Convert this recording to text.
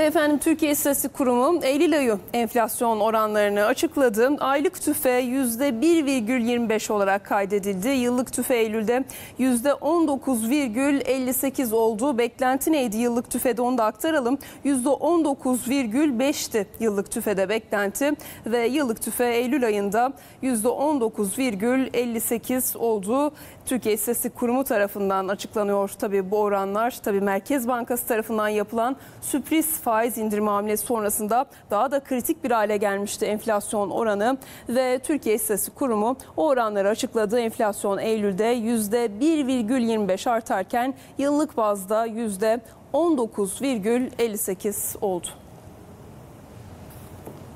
Ve efendim Türkiye İstatistik Kurumu Eylül ayı enflasyon oranlarını açıkladı. Aylık TÜFE %1,25 olarak kaydedildi. Yıllık TÜFE Eylül'de %19,58 oldu. Beklenti neydi yıllık TÜFE'de, onu da aktaralım. %19,5'ti yıllık TÜFE'de beklenti ve yıllık TÜFE Eylül ayında %19,58 oldu. Türkiye İstatistik Kurumu tarafından açıklanıyor tabii bu oranlar. Tabii Merkez Bankası tarafından yapılan sürpriz faiz indirme hamlesi sonrasında daha da kritik bir hale gelmişti enflasyon oranı ve Türkiye İstatistik Kurumu o oranları açıkladı. Enflasyon Eylül'de %1,25 artarken yıllık bazda %19,58 oldu.